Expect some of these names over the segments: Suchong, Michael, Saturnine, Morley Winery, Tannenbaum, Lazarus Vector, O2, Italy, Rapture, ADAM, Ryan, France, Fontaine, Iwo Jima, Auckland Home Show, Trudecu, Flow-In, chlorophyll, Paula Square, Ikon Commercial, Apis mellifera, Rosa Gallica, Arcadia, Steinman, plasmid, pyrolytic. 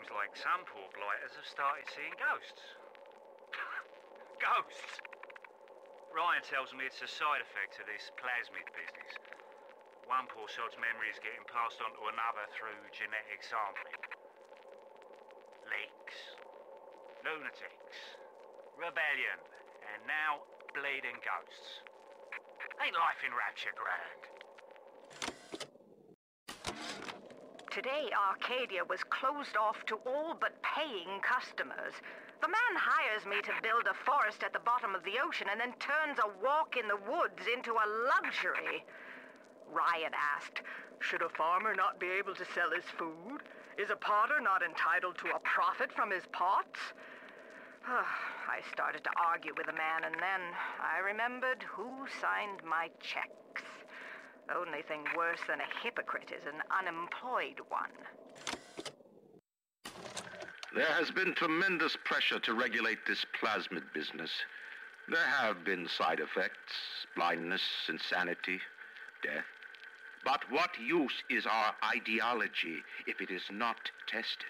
seems like some poor blighters have started seeing ghosts. Ghosts! Ryan tells me it's a side effect of this plasmid business. One poor sod's memory is getting passed on to another through genetic sampling. Leaks. Lunatics. Rebellion. And now, bleeding ghosts. Ain't life in Rapture grand? Today, Arcadia was closed off to all but paying customers. The man hires me to build a forest at the bottom of the ocean and then turns a walk in the woods into a luxury. Ryan asked, should a farmer not be able to sell his food? Is a potter not entitled to a profit from his pots? I started to argue with the man, and then I remembered who signed my checks. The only thing worse than a hypocrite is an unemployed one. There has been tremendous pressure to regulate this plasmid business. There have been side effects, blindness, insanity, death. But what use is our ideology if it is not tested?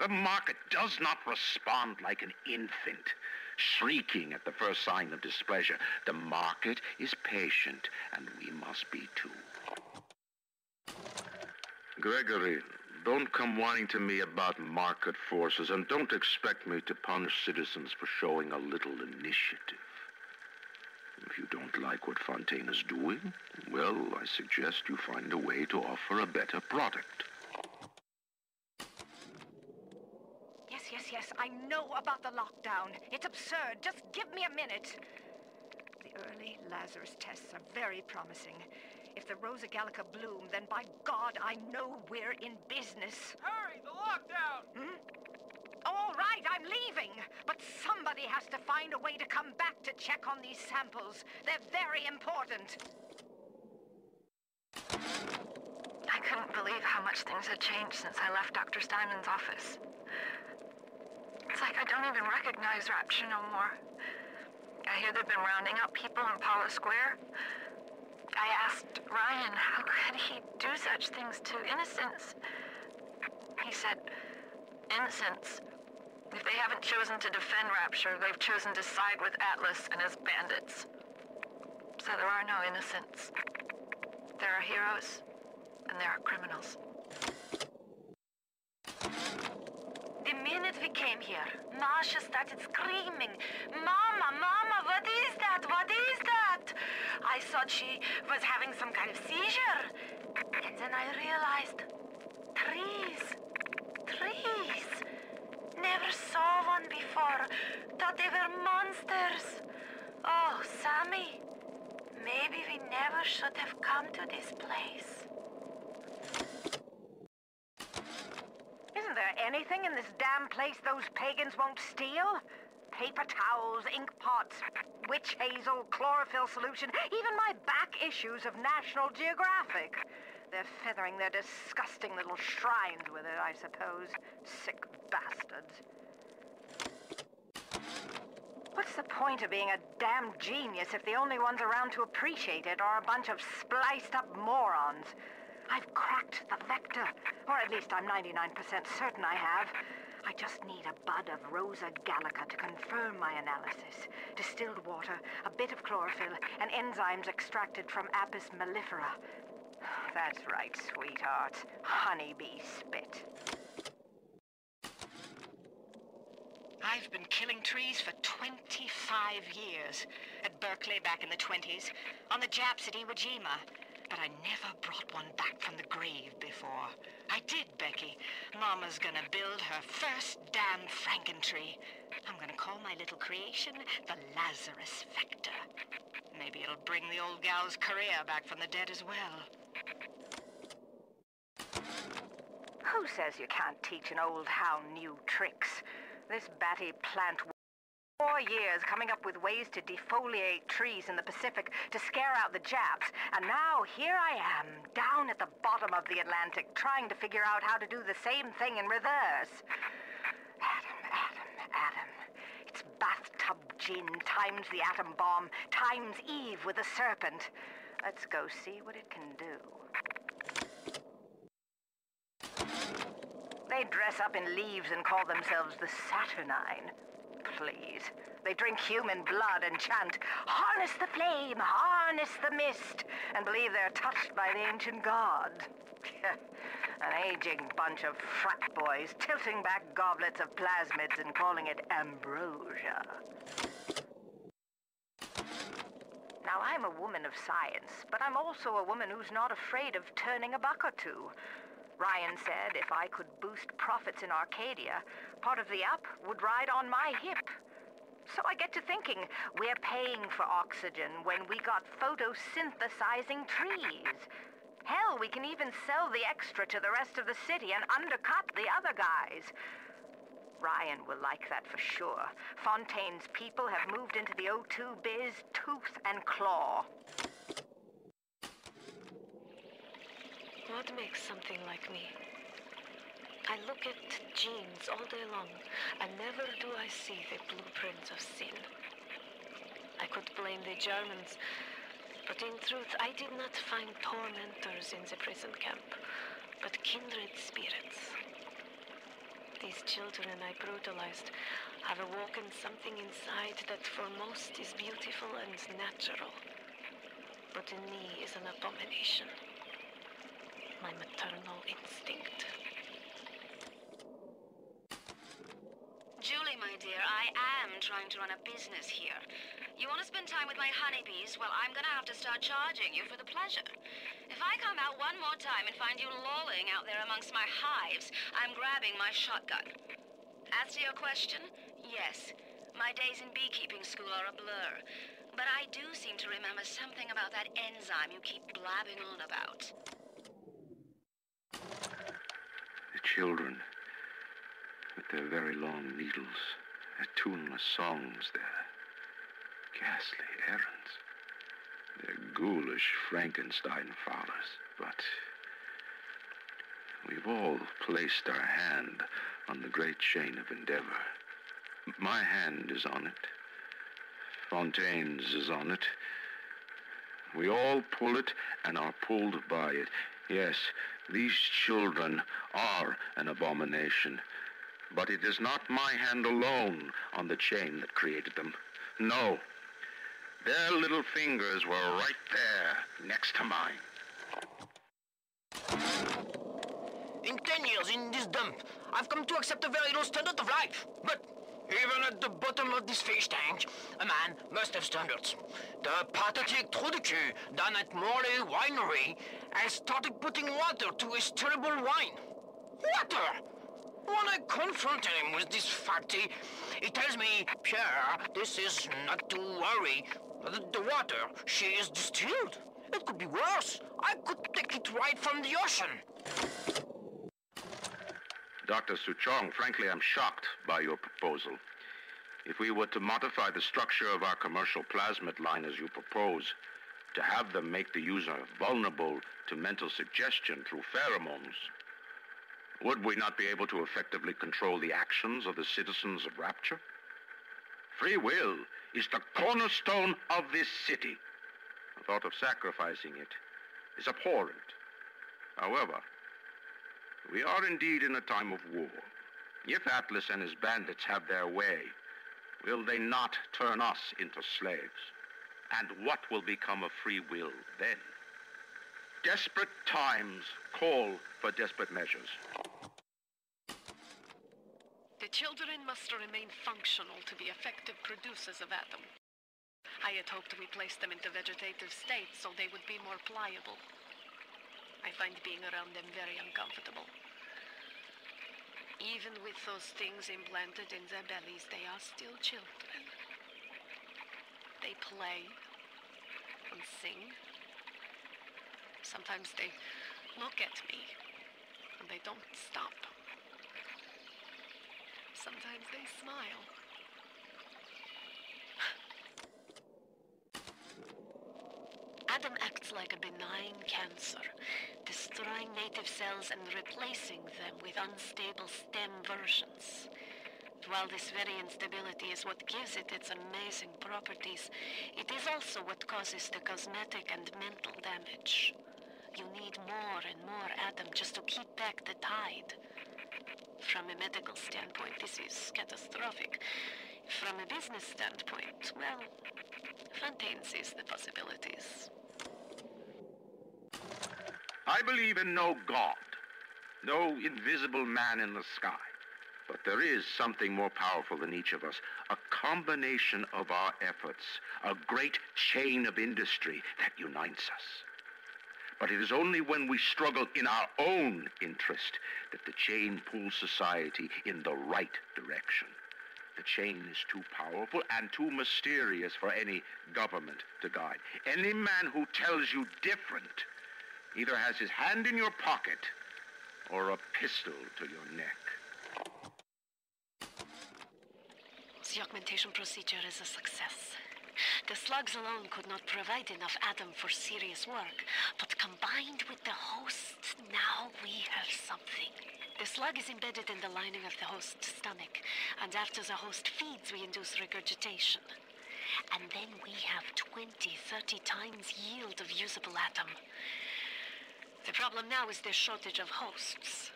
The market does not respond like an infant, shrieking at the first sign of displeasure. The market is patient, and we must be too. Gregory, don't come whining to me about market forces, and don't expect me to punish citizens for showing a little initiative. If you don't like what Fontaine is doing, well, I suggest you find a way to offer a better product. Yes, I know about the lockdown. It's absurd. Just give me a minute. The early Lazarus tests are very promising. If the Rosa Gallica bloom, then by God, I know we're in business. Hurry, the lockdown! All right, I'm leaving. But somebody has to find a way to come back to check on these samples. They're very important. I couldn't believe how much things had changed since I left Dr. Steinman's office. It's like I don't even recognize Rapture no more. I hear they've been rounding up people in Paula Square. I asked Ryan how could he do such things to innocents. He said, innocents, if they haven't chosen to defend Rapture, they've chosen to side with Atlas and his bandits. So there are no innocents. There are heroes, and there are criminals. The minute we came here, Masha started screaming, Mama, Mama, what is that? What is that? I thought she was having some kind of seizure. And then I realized, trees. Never saw one before. Thought they were monsters. Oh, Sammy, maybe we never should have come to this place. Isn't there anything in this damn place those pagans won't steal? Paper towels, ink pots, witch hazel, chlorophyll solution, even my back issues of National Geographic. They're feathering their disgusting little shrines with it, I suppose. Sick bastards. What's the point of being a damn genius if the only ones around to appreciate it are a bunch of spliced-up morons? I've cracked the vector, or at least I'm 99% certain I have. I just need a bud of Rosa Gallica to confirm my analysis. Distilled water, a bit of chlorophyll, and enzymes extracted from Apis mellifera. That's right, sweetheart. Honeybee spit. I've been killing trees for 25 years. At Berkeley back in the 20s, on the Japs at Iwo Jima. But I never brought one back from the grave before. I did, Becky. Mama's gonna build her first damn frankentree. I'm gonna call my little creation the Lazarus Vector. Maybe it'll bring the old gal's career back from the dead as well. Who says you can't teach an old hound new tricks? This batty plant... 4 years coming up with ways to defoliate trees in the Pacific to scare out the Japs, and now here I am, down at the bottom of the Atlantic, trying to figure out how to do the same thing in reverse. Adam. It's bathtub gin times the atom bomb times Eve with a serpent. Let's go see what it can do. They dress up in leaves and call themselves the Saturnine. Please. They drink human blood and chant, "Harness the flame, harness the mist," and believe they're touched by the ancient gods. An aging bunch of frat boys tilting back goblets of plasmids and calling it ambrosia. Now, I'm a woman of science, but I'm also a woman who's not afraid of turning a buck or two. Ryan said if I could boost profits in Arcadia, part of the up would ride on my hip. So I get to thinking, we're paying for oxygen when we got photosynthesizing trees. Hell, we can even sell the extra to the rest of the city and undercut the other guys. Ryan will like that for sure. Fontaine's people have moved into the O2 biz, tooth and claw. What makes something like me? I look at genes all day long, and never do I see the blueprints of sin. I could blame the Germans, but in truth, I did not find tormentors in the prison camp, but kindred spirits. These children I brutalized have awoken something inside that for most is beautiful and natural, but in me is an abomination. My maternal instinct. Julie, my dear, I am trying to run a business here. You want to spend time with my honeybees? Well, I'm gonna have to start charging you for the pleasure. If I come out one more time and find you lolling out there amongst my hives, I'm grabbing my shotgun. As to your question, yes, my days in beekeeping school are a blur. But I do seem to remember something about that enzyme you keep blabbing on about. The children, with their very long needles, their tuneless songs, their ghastly errands, their ghoulish Frankenstein fathers. But we've all placed our hand on the great chain of endeavor. My hand is on it. Fontaine's is on it. We all pull it and are pulled by it. Yes, these children are an abomination, but it is not my hand alone on the chain that created them. No, their little fingers were right there next to mine. In 10 years in this dump, I've come to accept a very low standard of life, but even at the bottom of this fish tank, a man must have standards. The pathetic Trudecu down at Morley Winery has started putting water to his terrible wine. Water! When I confronted him with this facty, he tells me, "Pierre, this is not to worry. The water, she is distilled. It could be worse. I could take it right from the ocean." Dr. Suchong, frankly, I'm shocked by your proposal. If we were to modify the structure of our commercial plasmid line as you propose, to have them make the user vulnerable to mental suggestion through pheromones, would we not be able to effectively control the actions of the citizens of Rapture? Free will is the cornerstone of this city. The thought of sacrificing it is abhorrent. However, we are indeed in a time of war. If Atlas and his bandits have their way, will they not turn us into slaves? And what will become of free will then? Desperate times call for desperate measures. The children must remain functional to be effective producers of ADAM. I had hoped we placed them into vegetative states so they would be more pliable. I find being around them very uncomfortable. Even with those things implanted in their bellies, they are still children. They play and sing. Sometimes they look at me, and they don't stop. Sometimes they smile. Adam acts like a benign cancer, destroying native cells and replacing them with unstable stem versions. While this very instability is what gives it its amazing properties, it is also what causes the cosmetic and mental damage. You need more and more Adam just to keep back the tide. From a medical standpoint, this is catastrophic. From a business standpoint, well, Fontaine sees the possibilities. I believe in no God, no invisible man in the sky. But there is something more powerful than each of us, a combination of our efforts, a great chain of industry that unites us. But it is only when we struggle in our own interest that the chain pulls society in the right direction. The chain is too powerful and too mysterious for any government to guide. Any man who tells you different either has his hand in your pocket or a pistol to your neck. The augmentation procedure is a success. The slugs alone could not provide enough ADAM for serious work, but combined with the host, now we have something. The slug is embedded in the lining of the host's stomach, and after the host feeds, we induce regurgitation. And then we have 20, 30 times yield of usable ADAM. The problem now is the shortage of hosts.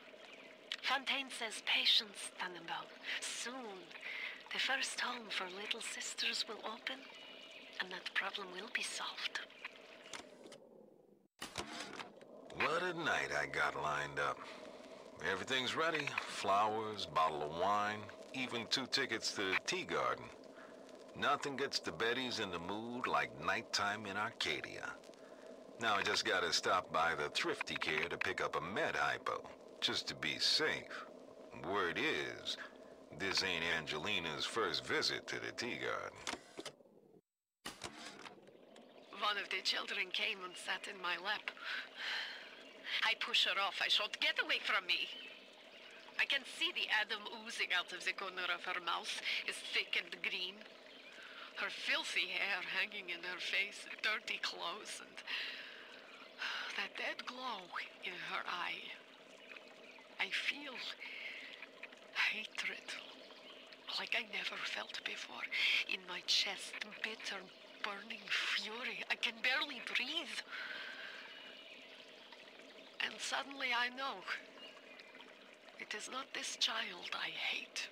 Fontaine says patience, Tannenbaum. Soon, the first home for little sisters will open, and that problem will be solved. What a night I got lined up. Everything's ready. Flowers, bottle of wine, even 2 tickets to the tea garden. Nothing gets the Bettys in the mood like nighttime in Arcadia. Now I just gotta stop by the Thrifty Care to pick up a med hypo, just to be safe. Word is, this ain't Angelina's first visit to the tea garden. One of the children came and sat in my lap. I push her off. I shout, "Get away from me!" I can see the ADAM oozing out of the corner of her mouth. It's thick and green. Her filthy hair hanging in her face, dirty clothes, and that dead glow in her eye. I feel hatred like I never felt before. In my chest, bitter, burning fury. I can barely breathe. And suddenly I know it is not this child I hate.